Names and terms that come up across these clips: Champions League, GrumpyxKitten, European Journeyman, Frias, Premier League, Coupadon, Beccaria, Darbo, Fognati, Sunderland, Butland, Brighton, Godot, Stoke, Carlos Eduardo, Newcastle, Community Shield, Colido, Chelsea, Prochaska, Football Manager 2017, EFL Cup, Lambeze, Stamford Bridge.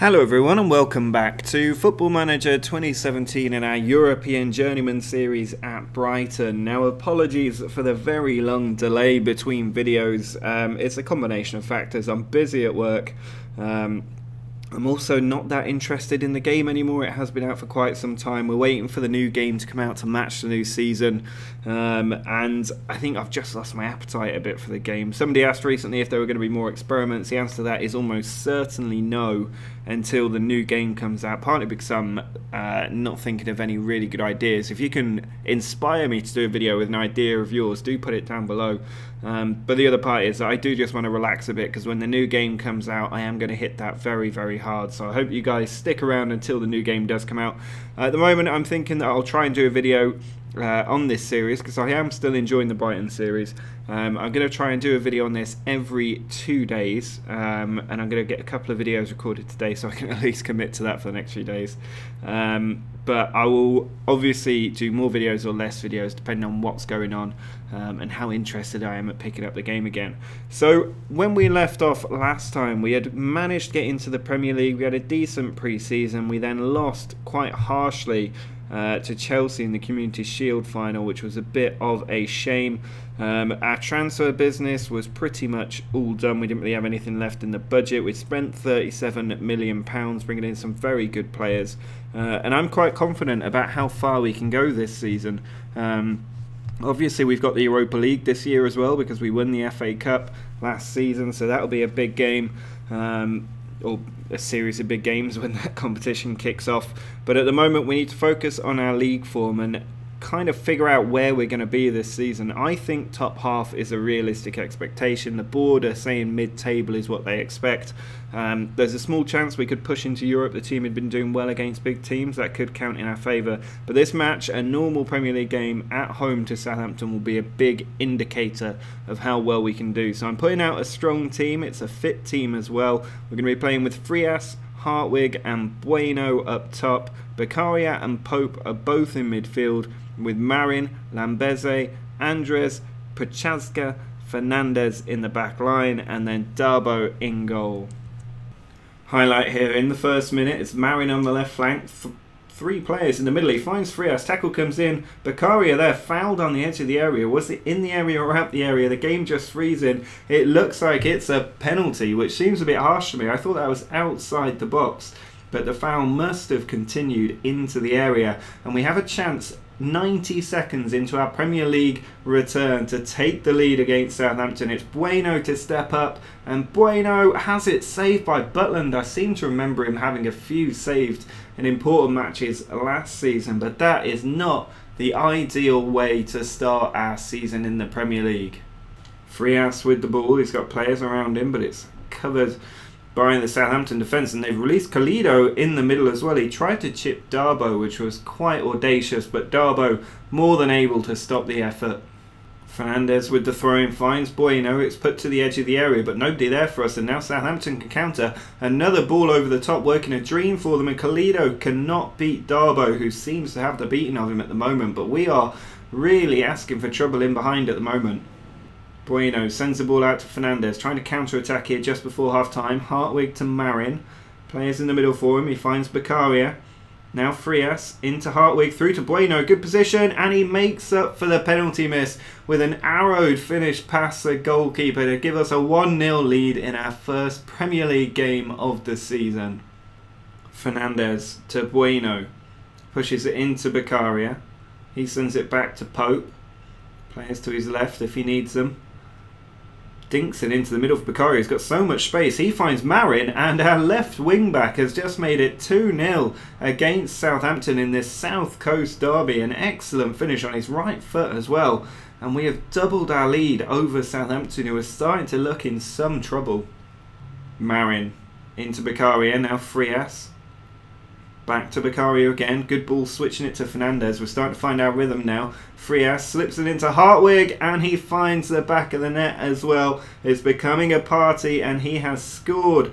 Hello everyone and welcome back to Football Manager 2017 and our European Journeyman series at Brighton. Now apologies for the very long delay between videos, it's a combination of factors. I'm busy at work, I'm also not that interested in the game anymore. It has been out for quite some time. We're waiting for the new game to come out to match the new season, and I think I've just lost my appetite a bit for the game. Somebody asked recently if there were going to be more experiments. The answer to that is almost certainly no, until the new game comes out, partly because I'm not thinking of any really good ideas. If you can inspire me to do a video with an idea of yours, do put it down below. But the other part is that I do just want to relax a bit, because when the new game comes out, I am going to hit that very, very hard. So I hope you guys stick around until the new game does come out. At the moment, I'm thinking that I'll try and do a video on this series, because I am still enjoying the Brighton series. I'm going to try and do a video on this every 2 days, and I'm going to get a couple of videos recorded today so I can at least commit to that for the next few days. But I will obviously do more videos or less videos depending on what's going on and how interested I am at picking up the game again. So when we left off last time, we had managed to get into the Premier League. We had a decent pre-season. We then lost quite harshly to Chelsea in the Community Shield final, which was a bit of a shame. Our transfer business was pretty much all done. We didn't really have anything left in the budget. We spent £37 million bringing in some very good players, and I'm quite confident about how far we can go this season. Obviously we've got the Europa League this year as well, because we won the FA Cup last season, so that'll be a big game, or a series of big games when that competition kicks off. But at the moment we need to focus on our league form and kind of figure out where we're going to be this season. I think top half is a realistic expectation. The board are saying mid-table is what they expect. There's a small chance we could push into Europe. The team had been doing well against big teams. That could count in our favour. But this match, a normal Premier League game at home to Southampton, will be a big indicator of how well we can do. So I'm putting out a strong team. It's a fit team as well. We're going to be playing with Frias, Hartwig and Bueno up top. Beccaria and Pope are both in midfield, with Marin, Lambeze, Andres, Prochaska, Fernandez in the back line, and then Darbo in goal. Highlight here in the first minute, it's Marin on the left flank, three players in the middle, he finds Frias, tackle comes in, Beccaria there, fouled on the edge of the area. Was it in the area or out the area? The game just frees in. It looks like it's a penalty, which seems a bit harsh to me. I thought that was outside the box, but the foul must have continued into the area, and we have a chance 90 seconds into our Premier League return to take the lead against Southampton. It's Bueno to step up, and Bueno has it saved by Butland. I seem to remember him having a few saved in important matches last season, but that is not the ideal way to start our season in the Premier League. Frias with the ball, he's got players around him, but it's covered by the Southampton defence, and they've released Colido in the middle as well. He tried to chip Darbo, which was quite audacious, but Darbo more than able to stop the effort. Fernandez with the throw-in finds Bueno. It's put to the edge of the area, but nobody there for us, and now Southampton can counter. Another ball over the top, working a dream for them, and Colido cannot beat Darbo, who seems to have the beating of him at the moment, but we are really asking for trouble in behind at the moment. Bueno sends the ball out to Fernandez, trying to counter-attack here just before half-time. Hartwig to Marin. Players in the middle for him. He finds Beccaria. Now Frias into Hartwig, through to Bueno. Good position, and he makes up for the penalty miss with an arrowed finish past the goalkeeper to give us a 1-0 lead in our first Premier League game of the season. Fernandez to Bueno. Pushes it into Beccaria. He sends it back to Pope. Players to his left if he needs them. Dinks it into the middle for Beccaria. He's got so much space. He finds Marin, and our left wing-back has just made it 2-0 against Southampton in this South Coast derby. An excellent finish on his right foot as well. And we have doubled our lead over Southampton, who are starting to look in some trouble. Marin into Beccaria, now Frias. Back to Beccaria again. Good ball, switching it to Fernandez. We're starting to find our rhythm now. Frias slips it into Hartwig, and he finds the back of the net as well. It's becoming a party, and he has scored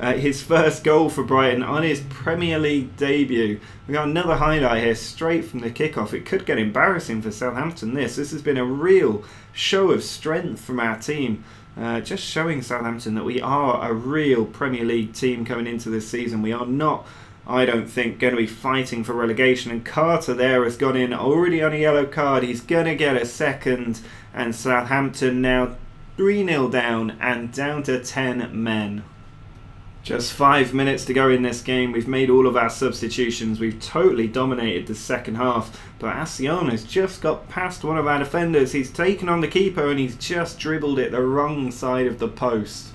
his first goal for Brighton on his Premier League debut. We got another highlight here straight from the kickoff. It could get embarrassing for Southampton, this. This has been a real show of strength from our team. Just showing Southampton that we are a real Premier League team coming into this season. We are not, I don't think, going to be fighting for relegation. And Carter there has gone in already on a yellow card. He's going to get a second. And Southampton now 3-0 down and down to 10 men. Just 5 minutes to go in this game. We've made all of our substitutions. We've totally dominated the second half. But Asiano's just got past one of our defenders. He's taken on the keeper and he's just dribbled it the wrong side of the post.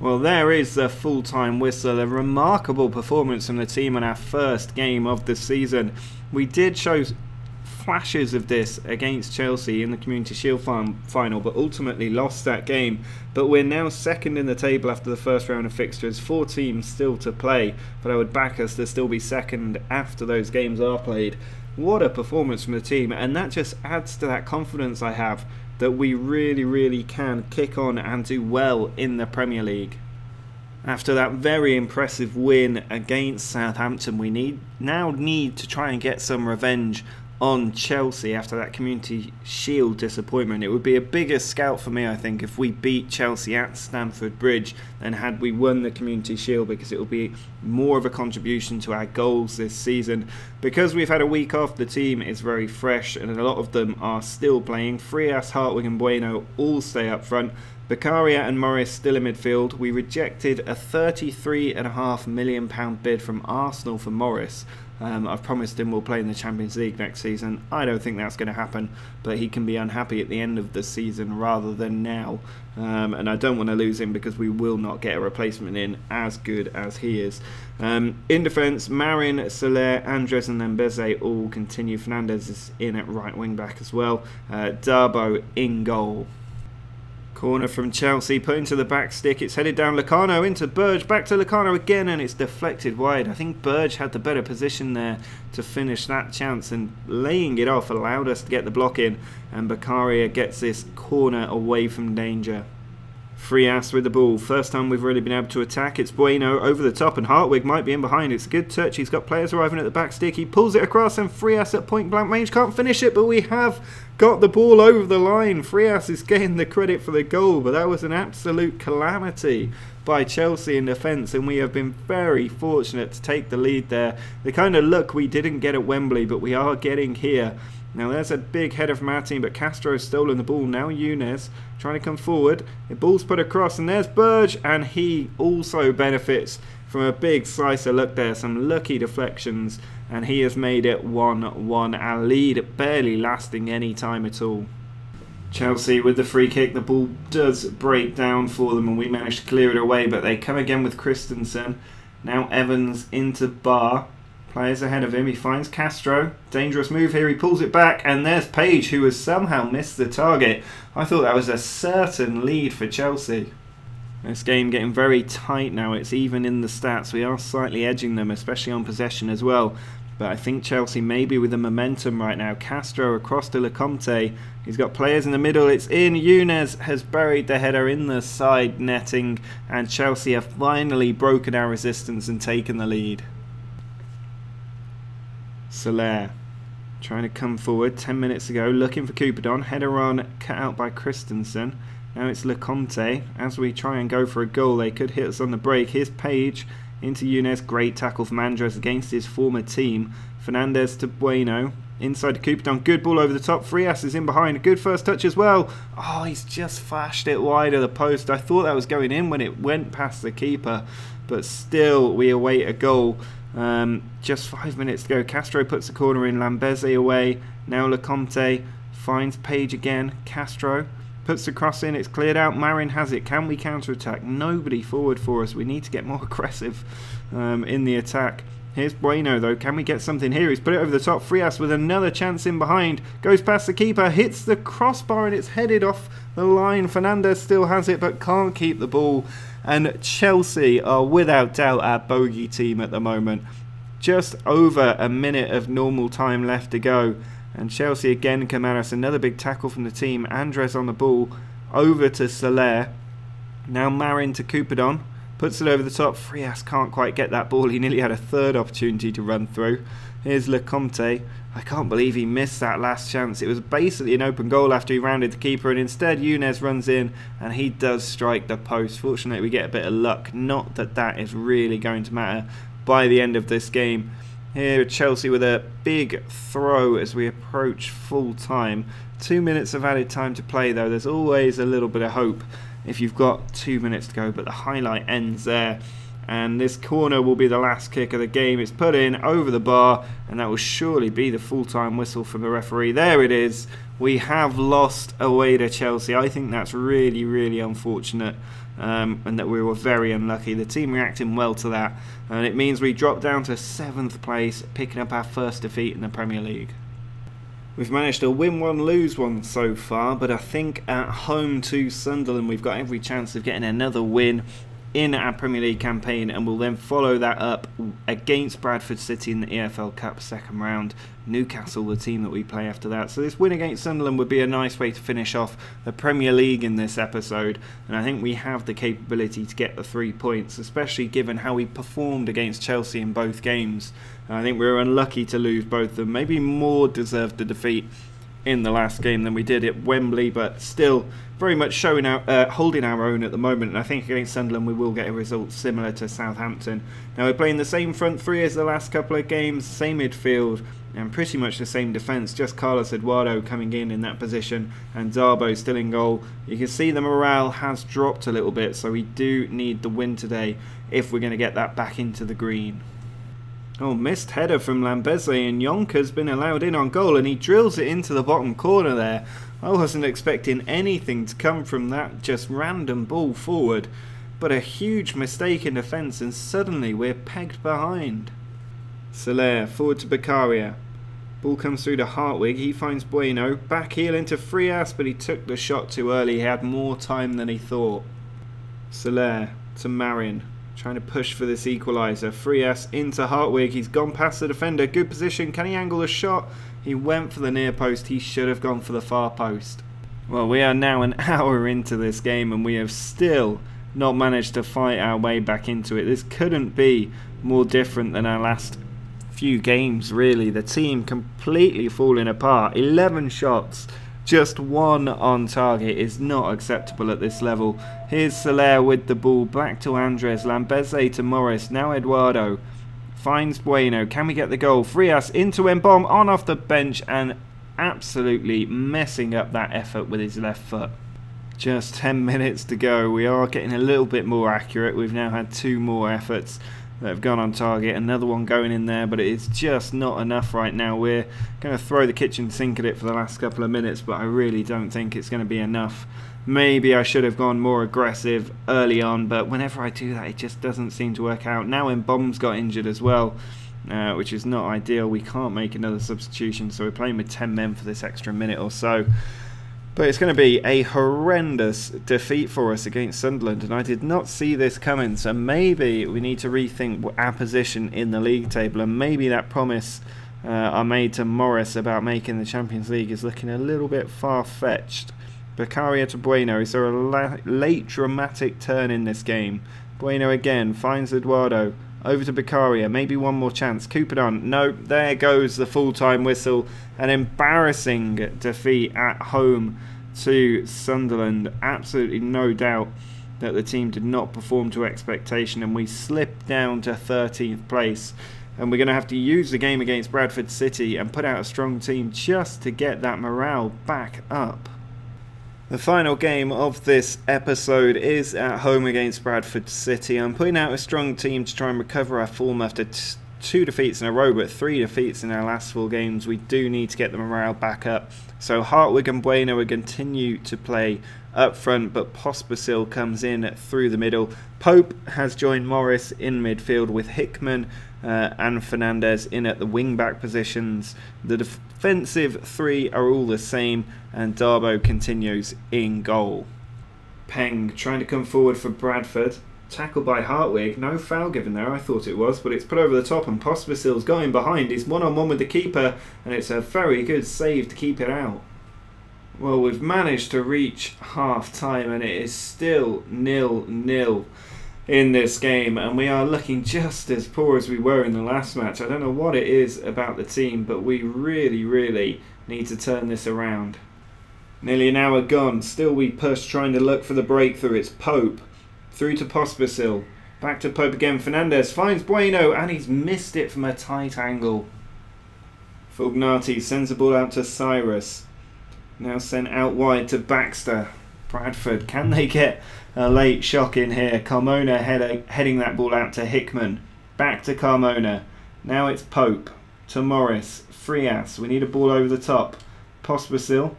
Well, there is the full-time whistle. A remarkable performance from the team in our first game of the season. We did show flashes of this against Chelsea in the Community Shield final, but ultimately lost that game. But we're now second in the table after the first round of fixtures. 4 teams still to play, but I would back us to still be second after those games are played. What a performance from the team, and that just adds to that confidence I have that we really, really can kick on and do well in the Premier League. After that very impressive win against Southampton, we now need to try and get some revenge on Chelsea after that Community Shield disappointment. It would be a bigger scalp for me, I think, if we beat Chelsea at Stamford Bridge than had we won the Community Shield, because it will be more of a contribution to our goals this season. Because we've had a week off, the team is very fresh and a lot of them are still playing. Frias, Hartwig and Bueno all stay up front. Beccaria and Morris still in midfield. We rejected a £33.5 million bid from Arsenal for Morris. I've promised him we'll play in the Champions League next season. I don't think that's going to happen, but he can be unhappy at the end of the season rather than now. And I don't want to lose him because we will not get a replacement in as good as he is. In defence, Marin, Soler, Andres and Lembeze all continue. Fernandes is in at right wing back as well. Darbo in goal. Corner from Chelsea, put into the back stick, it's headed down Lacano, into Burge, back to Lacano again, and it's deflected wide. I think Burge had the better position there to finish that chance, and laying it off allowed us to get the block in, and Beccaria gets this corner away from danger. Frias with the ball, first time we've really been able to attack. It's Bueno over the top and Hartwig might be in behind. It's a good touch, he's got players arriving at the back stick, he pulls it across and Frias at point blank range can't finish it, but we have got the ball over the line. Frias is getting the credit for the goal, but that was an absolute calamity by Chelsea in defence, and we have been very fortunate to take the lead there. The kind of luck we didn't get at Wembley, but we are getting here. Now there's a big header from our team, but Castro's stolen the ball. Now Younes trying to come forward. The ball's put across and there's Burge, and he also benefits from a big slice of luck there. Some lucky deflections, and he has made it 1-1. Our lead barely lasting any time at all. Chelsea with the free kick, the ball does break down for them and we managed to clear it away, but they come again with Christensen. Now Evans into Barr. Players ahead of him, he finds Castro. Dangerous move here, he pulls it back, and there's Page, who has somehow missed the target. I thought that was a certain lead for Chelsea. This game getting very tight now, it's even in the stats. We are slightly edging them, especially on possession as well. But I think Chelsea may be with the momentum right now. Castro across to Lecomte. He's got players in the middle. It's in. Younes has buried the header in the side netting. And Chelsea have finally broken our resistance and taken the lead. Soler trying to come forward 10 minutes ago, looking for Coupadon. Header on, cut out by Christensen. Now it's Lecomte. As we try and go for a goal, they could hit us on the break. Here's Page into Younes. Great tackle from Andres against his former team. Fernandes to Bueno. Inside to Coupadon. Good ball over the top. Frias is in behind. A good first touch as well. Oh, he's just flashed it wide of the post. I thought that was going in when it went past the keeper. But still, we await a goal. Just 5 minutes to go. Castro puts the corner in. Lambeze away. Now Lecomte finds Page again. Castro puts the cross in. It's cleared out. Marin has it. Can we counter-attack? Nobody forward for us. We need to get more aggressive in the attack. Here's Bueno though. Can we get something here? He's put it over the top. Frias with another chance in behind. Goes past the keeper. Hits the crossbar and it's headed off the line. Fernandes still has it but can't keep the ball. And Chelsea are without doubt our bogey team at the moment. Just over a minute of normal time left to go. And Chelsea again come at us. Another big tackle from the team. Andres on the ball. Over to Soler. Now Marin to Coupadon. Puts it over the top. Frias can't quite get that ball. He nearly had a third opportunity to run through. Here's Lecomte. I can't believe he missed that last chance. It was basically an open goal after he rounded the keeper, and instead Younes runs in and he does strike the post. Fortunately, we get a bit of luck. Not that that is really going to matter by the end of this game. Here, Chelsea with a big throw as we approach full time. 2 minutes of added time to play, though. There's always a little bit of hope if you've got 2 minutes to go, but the highlight ends there. And this corner will be the last kick of the game. It's put in over the bar, and that will surely be the full-time whistle from the referee. There it is. We have lost away to Chelsea. I think that's really, really unfortunate, and that we were very unlucky. The team reacting well to that, and it means we drop down to 7th place, picking up our first defeat in the Premier League. We've managed to win one, lose one so far, but I think at home to Sunderland, we've got every chance of getting another win in our Premier League campaign, and we'll then follow that up against Bradford City in the EFL Cup second round. Newcastle, the team that we play after that. So this win against Sunderland would be a nice way to finish off the Premier League in this episode, and I think we have the capability to get the 3 points, especially given how we performed against Chelsea in both games. And I think we were unlucky to lose both of them. Maybe more deserved the defeat in the last game than we did at Wembley, but still very much showing out, holding our own at the moment. And I think against Sunderland we will get a result similar to Southampton. Now we're playing the same front three as the last couple of games, same midfield and pretty much the same defence, just Carlos Eduardo coming in that position and Darbo still in goal. You can see the morale has dropped a little bit, so we do need the win today if we're going to get that back into the green. Oh, missed header from Lambeze, and Yonka's been allowed in on goal, and he drills it into the bottom corner there. I wasn't expecting anything to come from that just random ball forward, but a huge mistake in defence, and suddenly we're pegged behind. Soler, forward to Beccaria. Ball comes through to Hartwig, he finds Bueno, back heel into Frias, but he took the shot too early, he had more time than he thought. Soler to Marin. Trying to push for this equaliser. Frias into Hartwig. He's gone past the defender. Good position. Can he angle a shot? He went for the near post. He should have gone for the far post. Well, we are now an hour into this game and we have still not managed to fight our way back into it. This couldn't be more different than our last few games, really. The team completely falling apart. 11 shots. Just one on target is not acceptable at this level. Here's Soler with the ball, back to Andres, Lambeze to Morris, now Eduardo. Finds Bueno, can we get the goal? Frias into Mbom, on off the bench and absolutely messing up that effort with his left foot. Just 10 minutes to go, we are getting a little bit more accurate. We've now had 2 more efforts that have gone on target, another one going in there, but it's just not enough right now. We're going to throw the kitchen sink at it for the last couple of minutes, but I really don't think it's going to be enough. Maybe I should have gone more aggressive early on, but whenever I do that it just doesn't seem to work out. Now Mbom's got injured as well, which is not ideal. We can't make another substitution, so we're playing with 10 men for this extra minute or so. But it's going to be a horrendous defeat for us against Sunderland, and I did not see this coming, so maybe we need to rethink our position in the league table, and maybe that promise I made to Morris about making the Champions League is looking a little bit far-fetched. Beccaria to Bueno. Is there a late dramatic turn in this game? Bueno again, finds Eduardo. Over to Beccaria, maybe one more chance. Coupadon, no, there goes the full-time whistle. An embarrassing defeat at home to Sunderland. Absolutely no doubt that the team did not perform to expectation, and we slipped down to 13th place. And we're going to have to use the game against Bradford City and put out a strong team just to get that morale back up. The final game of this episode is at home against Bradford City. I'm putting out a strong team to try and recover our form after 2 defeats in a row, but 3 defeats in our last 4 games. We do need to get the morale back up. So Hartwig and Bueno will continue to play up front, but Pospisil comes in through the middle. Pope has joined Morris in midfield with Hickman and Fernandez in at the wing-back positions. The defensive 3 are all the same, and Darbo continues in goal. Peng trying to come forward for Bradford. Tackled by Hartwig. No foul given there, I thought it was, but it's put over the top, and Pospisil's going behind. He's one-on-one with the keeper, and it's a very good save to keep it out. Well, we've managed to reach half-time, and it is still 0-0. in this game, and we are looking just as poor as we were in the last match. I don't know what it is about the team, but we really need to turn this around. Nearly an hour gone, still we push, trying to look for the breakthrough. It's Pope, through to Pospisil, back to Pope again. Fernandez finds Bueno, and he's missed it from a tight angle. Fognati sends the ball out to Cyrus, now sent out wide to Baxter. Bradford, can they get a late shock in here? Carmona heading that ball out to Hickman. Back to Carmona. Now it's Pope to Morris. Frias, we need a ball over the top. Pospisil,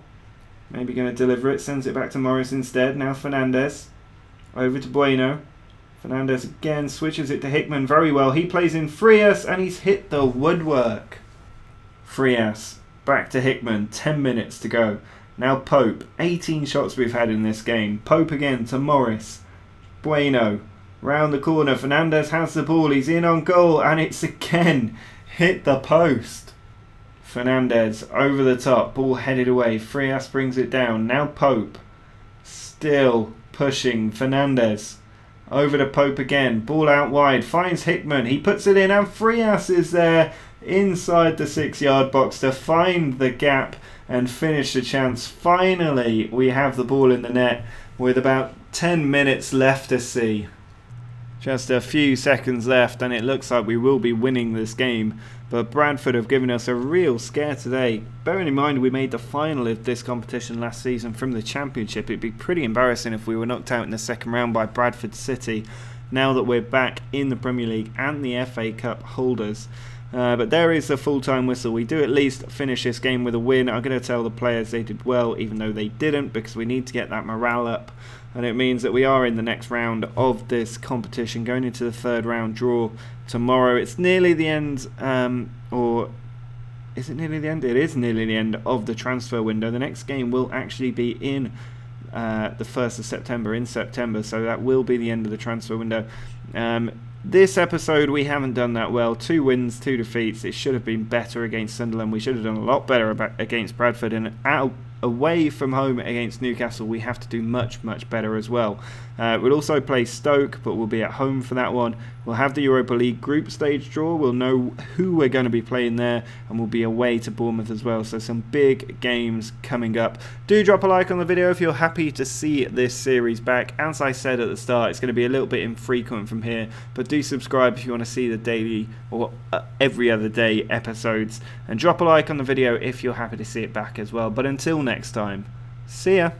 maybe going to deliver it. Sends it back to Morris instead. Now Fernandez. Over to Bueno. Fernandez again switches it to Hickman very well. He plays in Frias and he's hit the woodwork. Frias, back to Hickman. 10 minutes to go. Now Pope, 18 shots we've had in this game. Pope again to Morris. Bueno, round the corner. Fernandez has the ball, he's in on goal, and it's again hit the post. Fernandez over the top, ball headed away. Frias brings it down. Now Pope, still pushing. Fernandez over to Pope again. Ball out wide, finds Hickman. He puts it in, and Frias is there inside the 6-yard box to find the gap and finish the chance. Finally, we have the ball in the net with about 10 minutes left to see. Just a few seconds left, and it looks like we will be winning this game. But Bradford have given us a real scare today. Bearing in mind we made the final of this competition last season from the Championship, it'd be pretty embarrassing if we were knocked out in the second round by Bradford City. Now that we're back in the Premier League and the FA Cup holders. But there is the full-time whistle. We do at least finish this game with a win. I'm going to tell the players they did well, even though they didn't, because we need to get that morale up. And it means that we are in the next round of this competition, going into the third round draw tomorrow. It's nearly the end, or is it nearly the end? It is nearly the end of the transfer window. The next game will actually be in the 1st of September, in September, so that will be the end of the transfer window. This episode, we haven't done that well. 2 wins, 2 defeats. It should have been better against Sunderland. We should have done a lot better against Bradford. And away from home against Newcastle, we have to do much better as well. We'll also play Stoke, but we'll be at home for that one. We'll have the Europa League group stage draw. We'll know who we're going to be playing there, and we'll be away to Bournemouth as well. So some big games coming up. Do drop a like on the video if you're happy to see this series back. As I said at the start, it's going to be a little bit infrequent from here, but do subscribe if you want to see the daily or every other day episodes, and drop a like on the video if you're happy to see it back as well. But until next time, see ya.